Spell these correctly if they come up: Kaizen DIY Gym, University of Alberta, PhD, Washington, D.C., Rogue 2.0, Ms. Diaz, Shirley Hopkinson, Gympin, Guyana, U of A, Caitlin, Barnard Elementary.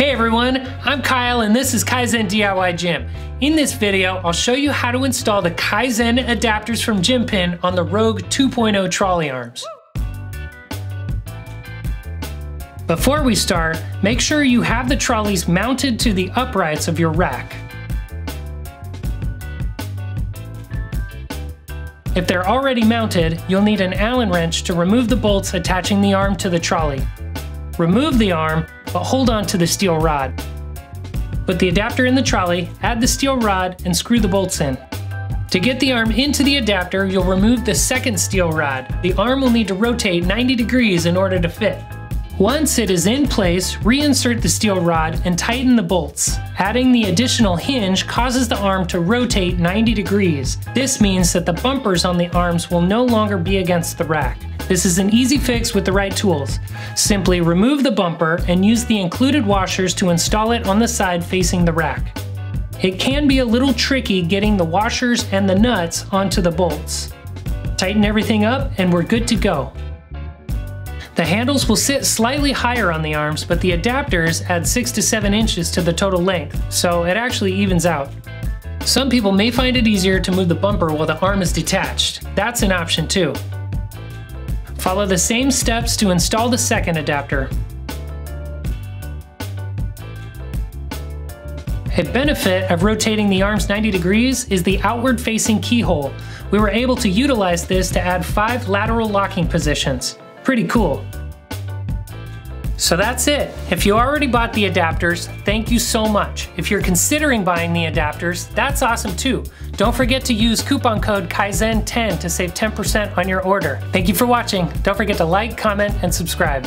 Hey everyone, I'm Kyle and this is Kaizen DIY Gym. In this video, I'll show you how to install the Kaizen adapters from Gympin on the Rogue 2.0 trolley arms. Before we start, make sure you have the trolleys mounted to the uprights of your rack. If they're already mounted, you'll need an Allen wrench to remove the bolts attaching the arm to the trolley. Remove the arm, but hold on to the steel rod. Put the adapter in the trolley, add the steel rod, and screw the bolts in. To get the arm into the adapter, you'll remove the second steel rod. The arm will need to rotate 90 degrees in order to fit. Once it is in place, reinsert the steel rod and tighten the bolts. Adding the additional hinge causes the arm to rotate 90 degrees. This means that the bumpers on the arms will no longer be against the rack. This is an easy fix with the right tools. Simply remove the bumper and use the included washers to install it on the side facing the rack. It can be a little tricky getting the washers and the nuts onto the bolts. Tighten everything up and we're good to go. The handles will sit slightly higher on the arms, but the adapters add 6 to 7 inches to the total length, so it actually evens out. Some people may find it easier to move the bumper while the arm is detached. That's an option too. Follow the same steps to install the second adapter. A benefit of rotating the arms 90 degrees is the outward facing keyhole. We were able to utilize this to add 5 lateral locking positions. Pretty cool. So that's it. If you already bought the adapters, thank you so much. If you're considering buying the adapters, that's awesome too. Don't forget to use coupon code Kaizen10 to save 10% on your order. Thank you for watching. Don't forget to like, comment, and subscribe.